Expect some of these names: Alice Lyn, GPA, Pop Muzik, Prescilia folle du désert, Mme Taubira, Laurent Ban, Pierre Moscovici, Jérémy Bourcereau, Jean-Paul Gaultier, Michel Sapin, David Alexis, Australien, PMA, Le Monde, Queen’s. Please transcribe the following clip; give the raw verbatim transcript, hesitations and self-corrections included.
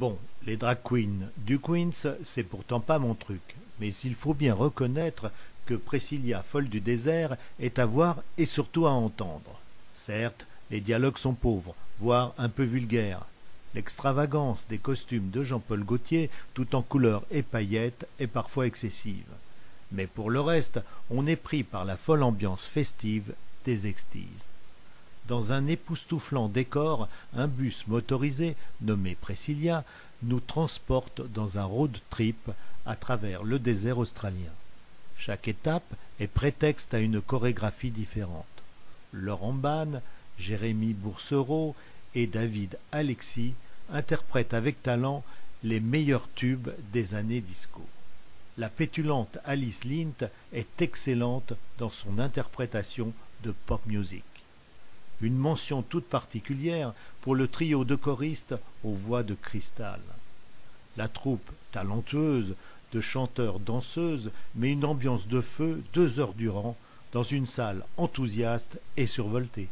Bon, les drag queens du Queens, c'est pourtant pas mon truc, mais il faut bien reconnaître que Prescilia, folle du désert, est à voir et surtout à entendre. Certes, les dialogues sont pauvres, voire un peu vulgaires. L'extravagance des costumes de Jean-Paul Gaultier, tout en couleurs et paillettes, est parfois excessive. Mais pour le reste, on est pris par la folle ambiance festive des extises. Dans un époustouflant décor, un bus motorisé, nommé Prescilia, nous transporte dans un road trip à travers le désert australien. Chaque étape est prétexte à une chorégraphie différente. Laurent Ban, Jérémy Bourcereau et David Alexis interprètent avec talent les meilleurs tubes des années disco. La pétulante Alice Lyn est excellente dans son interprétation de Pop Muzik. Une mention toute particulière pour le trio de choristes aux voix de cristal. La troupe talentueuse de chanteurs-danseuses met une ambiance de feu deux heures durant dans une salle enthousiaste et survoltée.